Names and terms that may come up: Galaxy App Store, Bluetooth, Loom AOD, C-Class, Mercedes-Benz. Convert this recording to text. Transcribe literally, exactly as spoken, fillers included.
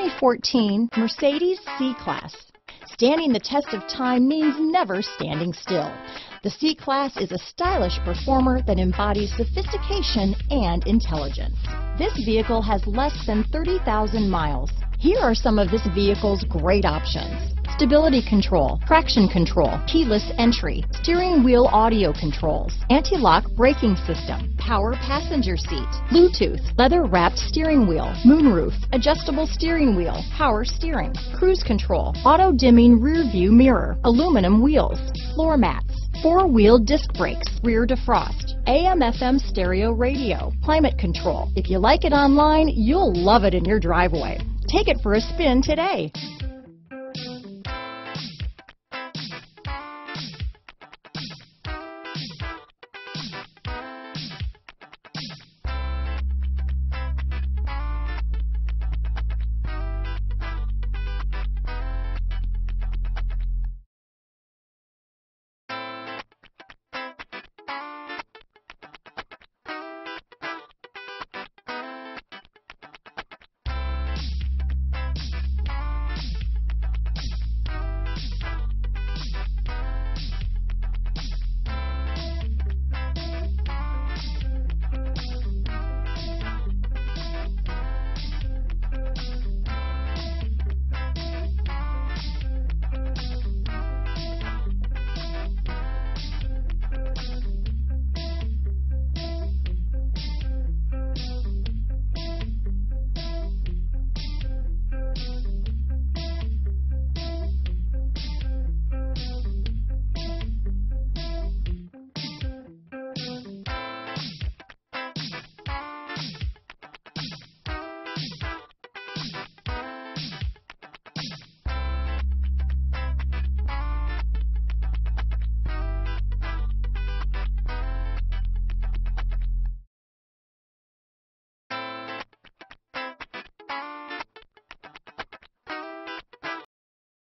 twenty fourteen Mercedes C-Class. Standing the test of time means never standing still. The C-Class is a stylish performer that embodies sophistication and intelligence. This vehicle has less than thirty thousand miles. Here are some of this vehicle's great options: stability control, traction control, keyless entry, steering wheel audio controls, anti-lock braking system, power passenger seat, Bluetooth, leather-wrapped steering wheel, moonroof, adjustable steering wheel, power steering, cruise control, auto-dimming rear-view mirror, aluminum wheels, floor mats, four-wheel disc brakes, rear defrost, A M F M stereo radio, climate control. If you like it online, you'll love it in your driveway. Take it for a spin today.